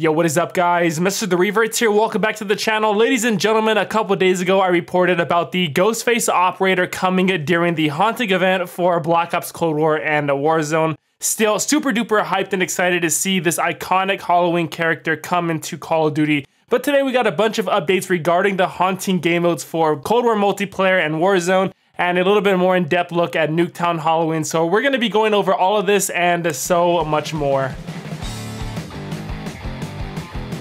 Yo, what is up guys? Mr. The Reverts here, welcome back to the channel. Ladies and gentlemen, a couple days ago I reported about the Ghostface operator coming during the haunting event for Black Ops Cold War and Warzone. Still super duper hyped and excited to see this iconic Halloween character come into Call of Duty. But today we got a bunch of updates regarding the haunting game modes for Cold War multiplayer and Warzone, and a little bit more in-depth look at Nuketown Halloween. So we're gonna be going over all of this and so much more.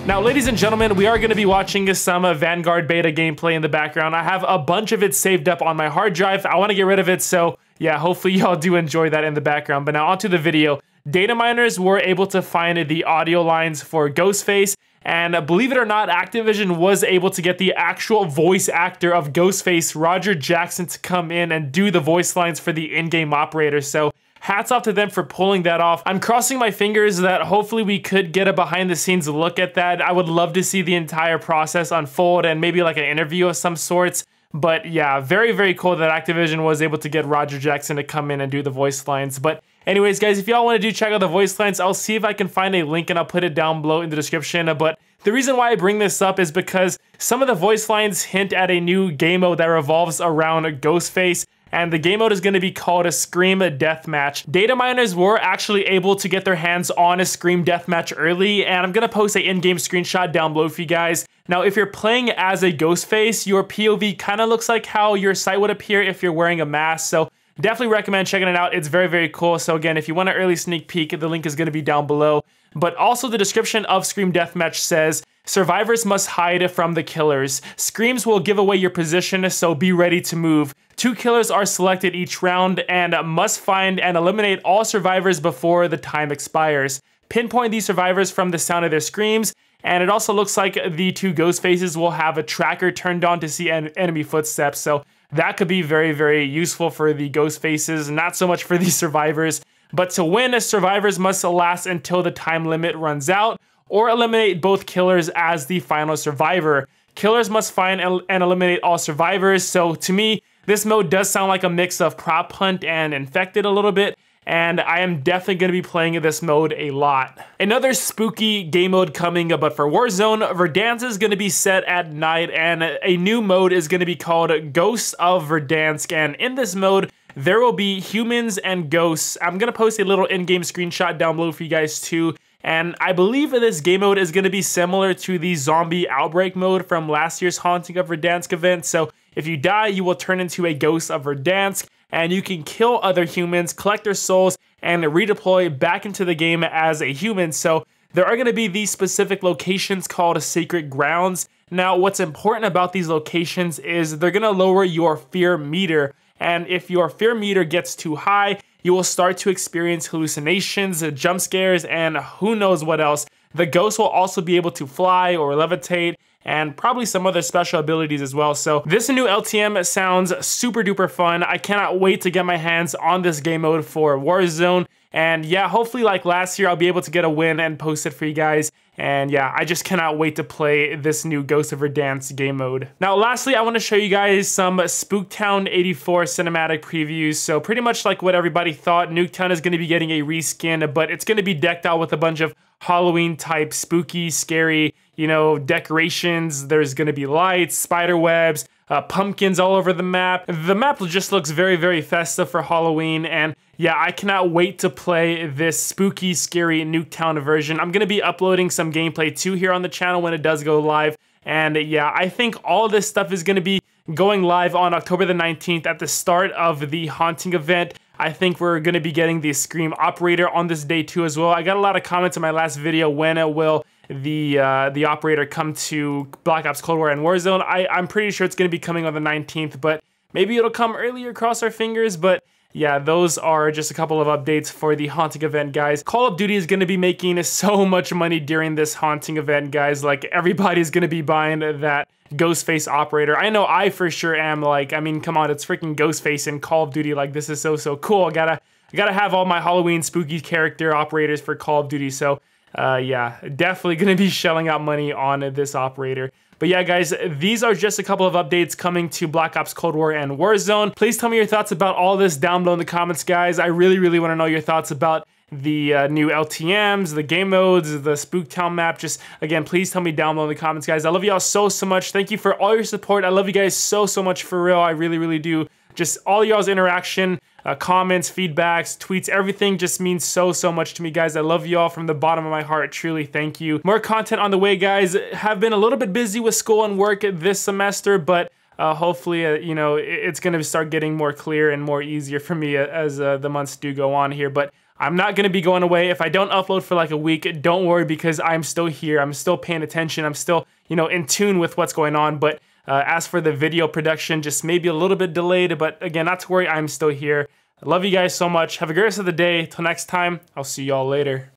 Now, ladies and gentlemen, we are going to be watching some Vanguard beta gameplay in the background. I have a bunch of it saved up on my hard drive. I want to get rid of it, so yeah, hopefully y'all do enjoy that in the background. But now onto the video. Data miners were able to find the audio lines for Ghostface, and believe it or not, Activision was able to get the actual voice actor of Ghostface, Roger Jackson, to come in and do the voice lines for the in-game operator. So hats off to them for pulling that off. I'm crossing my fingers that hopefully we could get a behind the scenes look at that. I would love to see the entire process unfold and maybe like an interview of some sorts. But yeah, very, very cool that Activision was able to get Roger Jackson to come in and do the voice lines. But anyways, guys, if y'all want to do check out the voice lines, I'll see if I can find a link and I'll put it down below in the description. But the reason why I bring this up is because some of the voice lines hint at a new game mode that revolves around Ghostface. And the game mode is going to be called a Scream Deathmatch. Data miners were actually able to get their hands on a Scream Deathmatch early, and I'm going to post an in-game screenshot down below for you guys. Now, if you're playing as a Ghostface, your POV kind of looks like how your sight would appear if you're wearing a mask, so definitely recommend checking it out. It's very, very cool. So again, if you want an early sneak peek, the link is going to be down below. But also the description of Scream Deathmatch says, survivors must hide from the killers. Screams will give away your position, so be ready to move. 2 killers are selected each round and must find and eliminate all survivors before the time expires. Pinpoint these survivors from the sound of their screams, and it also looks like the 2 ghost faces will have a tracker turned on to see enemy footsteps, so that could be very, very useful for the ghost faces, not so much for the survivors. But to win, survivors must last until the time limit runs out, or eliminate both killers as the final survivor. Killers must find and eliminate all survivors, so to me, this mode does sound like a mix of Prop Hunt and Infected a little bit, and I am definitely going to be playing this mode a lot. Another spooky game mode coming, but for Warzone, Verdansk is going to be set at night, and a new mode is going to be called Ghosts of Verdansk, and in this mode, there will be humans and ghosts. I'm going to post a little in-game screenshot down below for you guys too, and I believe this game mode is going to be similar to the zombie outbreak mode from last year's Haunting of Verdansk event. So if you die, you will turn into a Ghost of Verdansk, and you can kill other humans, collect their souls, and redeploy back into the game as a human. So there are going to be these specific locations called Sacred Grounds. Now, what's important about these locations is they're going to lower your fear meter, and if your fear meter gets too high, you will start to experience hallucinations, jump scares, and who knows what else. The ghost will also be able to fly or levitate, and probably some other special abilities as well. So this new LTM sounds super duper fun. I cannot wait to get my hands on this game mode for Warzone. And yeah, hopefully like last year, I'll be able to get a win and post it for you guys. And yeah, I just cannot wait to play this new Ghosts of Verdansk game mode. Now, lastly, I want to show you guys some Spooktown 84 cinematic previews. So pretty much like what everybody thought, Nuketown is going to be getting a reskin, but it's going to be decked out with a bunch of Halloween type spooky, scary, you know, decorations. There's going to be lights, spider webs, pumpkins all over the map. The map just looks very, very festive for Halloween, and yeah, I cannot wait to play this spooky, scary Nuketown version. I'm going to be uploading some gameplay too here on the channel when it does go live. And yeah, I think all this stuff is going to be going live on October the 19th at the start of the haunting event. I think we're going to be getting the Scream operator on this day too as well. I got a lot of comments in my last video when it will the operator come to Black Ops Cold War and Warzone. I'm pretty sure it's going to be coming on the 19th, but maybe it'll come earlier, cross our fingers. But yeah, those are just a couple of updates for the haunting event, guys. Call of Duty is going to be making so much money during this haunting event, guys. Like, everybody's going to be buying that Ghostface operator. I know I for sure am. Like, I mean, come on, it's freaking Ghostface in Call of Duty. Like, this is so, so cool. I gotta have all my Halloween spooky character operators for Call of Duty. So yeah, definitely gonna be shelling out money on this operator. But yeah, guys, these are just a couple of updates coming to Black Ops Cold War and Warzone. Please tell me your thoughts about all this down below in the comments, guys. I really, really want to know your thoughts about the new LTMs, the game modes, the Spooktown map. Just, again, please tell me down below in the comments, guys. I love y'all so much. Thank you for all your support. I love you guys so much, for real. I really do. Just all y'all's interaction, comments, feedbacks, tweets, everything just means so much to me, guys. I love you all from the bottom of my heart. Truly, thank you. More content on the way, guys. Have been a little bit busy with school and work this semester, but hopefully, you know, it's gonna start getting more clear and more easier for me as the months do go on here. But I'm not gonna be going away. If I don't upload for like a week, don't worry, because I'm still here. I'm still paying attention. I'm still, you know, in tune with what's going on. But as for the video production, just maybe a little bit delayed, but again, not to worry, I'm still here. I love you guys so much. Have a great rest of the day. Till next time, I'll see y'all later.